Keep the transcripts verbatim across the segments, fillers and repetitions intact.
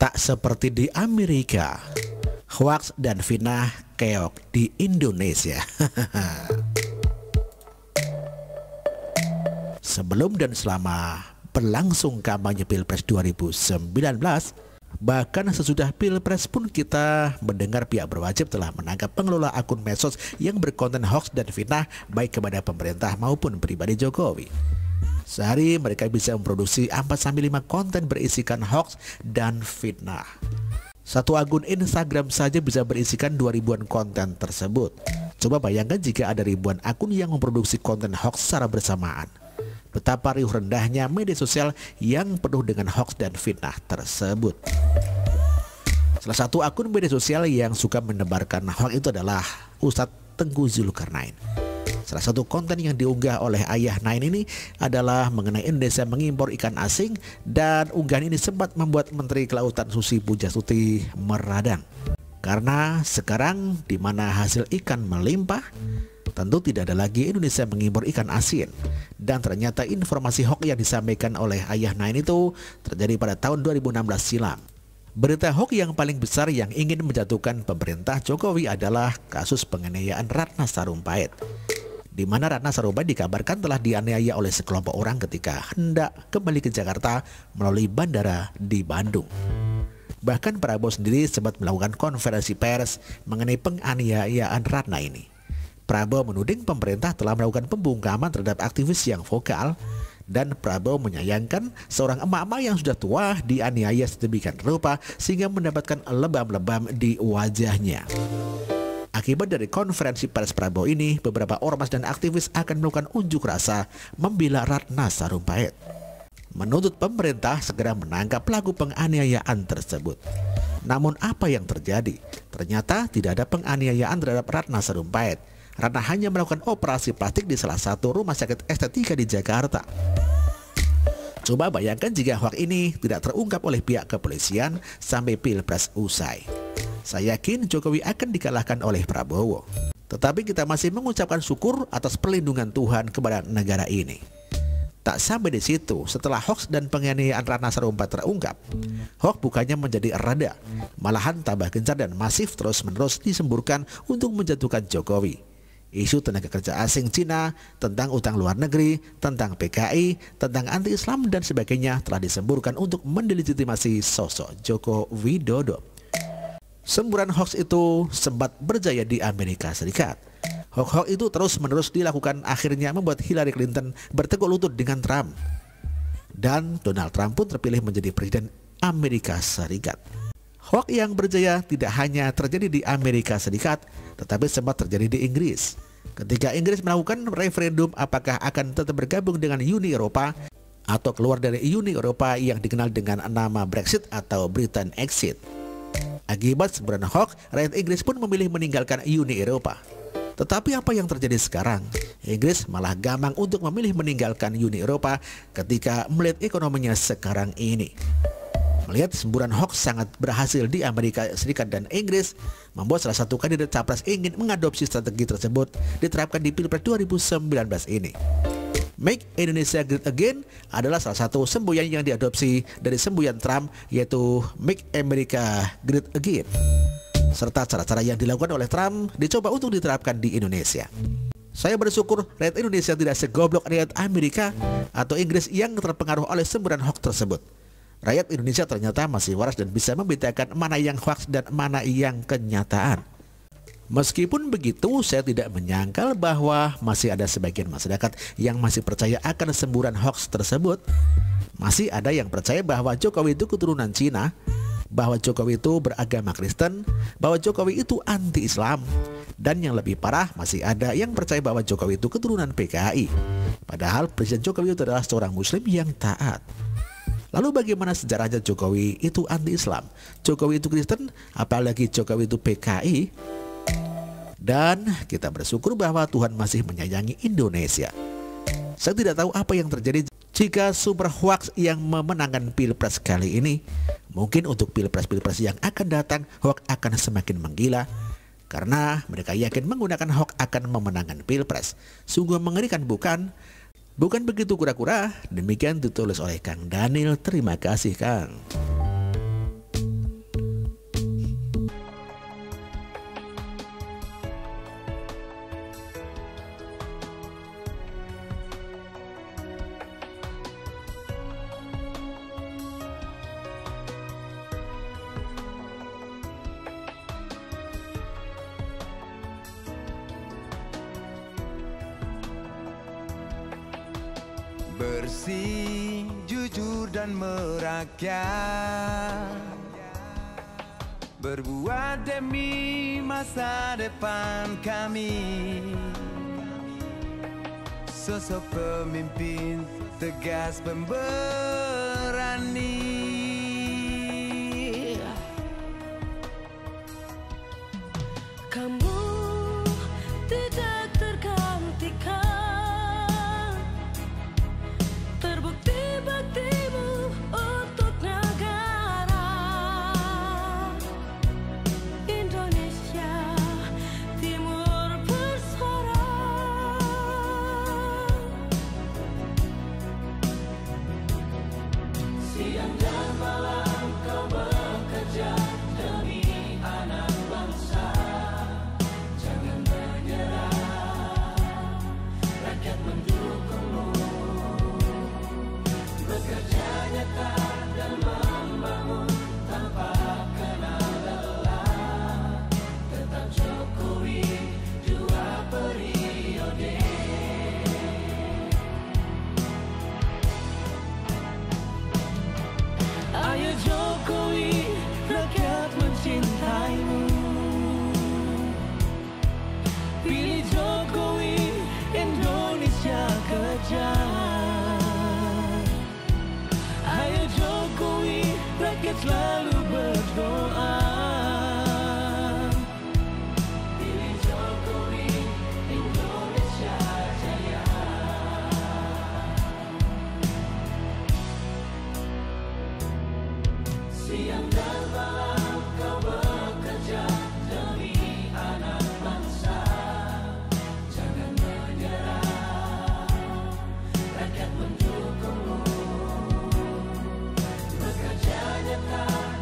Tak seperti di Amerika, hoaks dan fitnah keok di Indonesia. Sebelum dan selama berlangsung kampanye Pilpres dua ribu sembilan belas, bahkan sesudah Pilpres pun kita mendengar pihak berwajib telah menangkap pengelola akun medsos yang berkonten hoaks dan fitnah baik kepada pemerintah maupun pribadi Jokowi. Sehari mereka bisa memproduksi empat sampai lima konten berisikan hoaks dan fitnah. Satu akun Instagram saja bisa berisikan dua ribuan konten tersebut. Coba bayangkan jika ada ribuan akun yang memproduksi konten hoaks secara bersamaan. Betapa riuh rendahnya media sosial yang penuh dengan hoaks dan fitnah tersebut. Salah satu akun media sosial yang suka menebarkan hoaks itu adalah Ustaz Tengku Zulkarnain. Salah satu konten yang diunggah oleh Ayah Nine ini adalah mengenai Indonesia mengimpor ikan asing, dan unggahan ini sempat membuat Menteri Kelautan Susi Pujastuti meradang. Karena sekarang di mana hasil ikan melimpah, tentu tidak ada lagi Indonesia mengimpor ikan asin. Dan ternyata informasi hoax yang disampaikan oleh Ayah Nine itu terjadi pada tahun dua ribu enam belas silam. Berita hoax yang paling besar yang ingin menjatuhkan pemerintah Jokowi adalah kasus penganiayaan Ratna Sarumpaet, di mana Ratna Sarumpaet dikabarkan telah dianiaya oleh sekelompok orang ketika hendak kembali ke Jakarta melalui bandara di Bandung. Bahkan Prabowo sendiri sempat melakukan konferensi pers mengenai penganiayaan Ratna ini. Prabowo menuding pemerintah telah melakukan pembungkaman terhadap aktivis yang vokal, dan Prabowo menyayangkan seorang emak-emak yang sudah tua dianiaya sedemikian rupa sehingga mendapatkan lebam-lebam di wajahnya. Akibat dari konferensi pers Prabowo ini, beberapa ormas dan aktivis akan melakukan unjuk rasa membela Ratna Sarumpaet, menuntut pemerintah segera menangkap pelaku penganiayaan tersebut. Namun apa yang terjadi? Ternyata tidak ada penganiayaan terhadap Ratna Sarumpaet. Ratna hanya melakukan operasi plastik di salah satu rumah sakit estetika di Jakarta. Coba bayangkan jika hoax ini tidak terungkap oleh pihak kepolisian sampai Pilpres usai. Saya yakin Jokowi akan dikalahkan oleh Prabowo. Tetapi kita masih mengucapkan syukur atas perlindungan Tuhan kepada negara ini. Tak sampai di situ, setelah hoax dan penganiayaan Ratna Sarumpaet terungkap, hoax bukannya menjadi reda, malahan tambah gencar dan masif terus-menerus disemburkan untuk menjatuhkan Jokowi. Isu tenaga kerja asing Cina, tentang utang luar negeri, tentang P K I, tentang anti-Islam dan sebagainya telah disemburkan untuk mendelegitimasi sosok Joko Widodo. Semburan hoax itu sempat berjaya di Amerika Serikat. Hoax-hoax itu terus-menerus dilakukan, akhirnya membuat Hillary Clinton bertekuk lutut dengan Trump. Dan Donald Trump pun terpilih menjadi presiden Amerika Serikat. Hoax yang berjaya tidak hanya terjadi di Amerika Serikat, tetapi sempat terjadi di Inggris. Ketika Inggris melakukan referendum apakah akan tetap bergabung dengan Uni Eropa atau keluar dari Uni Eropa yang dikenal dengan nama Brexit atau Britain Exit. Akibat semburan hoax, rakyat Inggris pun memilih meninggalkan Uni Eropa. Tetapi apa yang terjadi sekarang? Inggris malah gamang untuk memilih meninggalkan Uni Eropa ketika melihat ekonominya sekarang ini. Melihat semburan hoax sangat berhasil di Amerika Serikat dan Inggris, membuat salah satu kandidat capres ingin mengadopsi strategi tersebut diterapkan di Pilpres dua ribu sembilan belas ini. Make Indonesia Great Again adalah salah satu semboyan yang diadopsi dari semboyan Trump, yaitu Make America Great Again. Serta cara-cara yang dilakukan oleh Trump dicoba untuk diterapkan di Indonesia. Saya bersyukur rakyat Indonesia tidak segoblok rakyat Amerika atau Inggris yang terpengaruh oleh semburan hoax tersebut. Rakyat Indonesia ternyata masih waras dan bisa membedakan mana yang hoax dan mana yang kenyataan. Meskipun begitu, saya tidak menyangkal bahwa masih ada sebagian masyarakat yang masih percaya akan semburan hoax tersebut. Masih ada yang percaya bahwa Jokowi itu keturunan Cina, bahwa Jokowi itu beragama Kristen, bahwa Jokowi itu anti-Islam. Dan yang lebih parah, masih ada yang percaya bahwa Jokowi itu keturunan P K I. Padahal Presiden Jokowi itu adalah seorang muslim yang taat. Lalu bagaimana sejarahnya Jokowi itu anti-Islam, Jokowi itu Kristen, apalagi Jokowi itu P K I? Dan kita bersyukur bahwa Tuhan masih menyayangi Indonesia. Saya tidak tahu apa yang terjadi jika super hoax yang memenangkan Pilpres kali ini. Mungkin untuk Pilpres-Pilpres yang akan datang, hoax akan semakin menggila, karena mereka yakin menggunakan hoax akan memenangkan Pilpres. Sungguh mengerikan, bukan? Bukan begitu kura-kura? Demikian ditulis oleh Kang Daniel. Terima kasih, Kang. bersih, jujur dan merakyat, berbuat demi masa depan kami. Sosok pemimpin tegas pemberani. Kamu tidak tergantikan, terbukti baktimu untuk negara Indonesia. Timur bersuara, siang dan malam kau bekerja demi anak bangsa. Dan membangun tanpa kenal lelah, tetap Jokowi dua periode. Ayah Jokowi, rakyat mencintaimu. Pilih Jokowi, Indonesia kejaya. Ayah Jokowi, rakyat selalu berdoa. Pilih Jokowi, Indonesia jaya. Siang dan malam kau bekerja demi anak bangsa. Jangan menyerah, rakyat mendukungmu. Jangan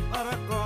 para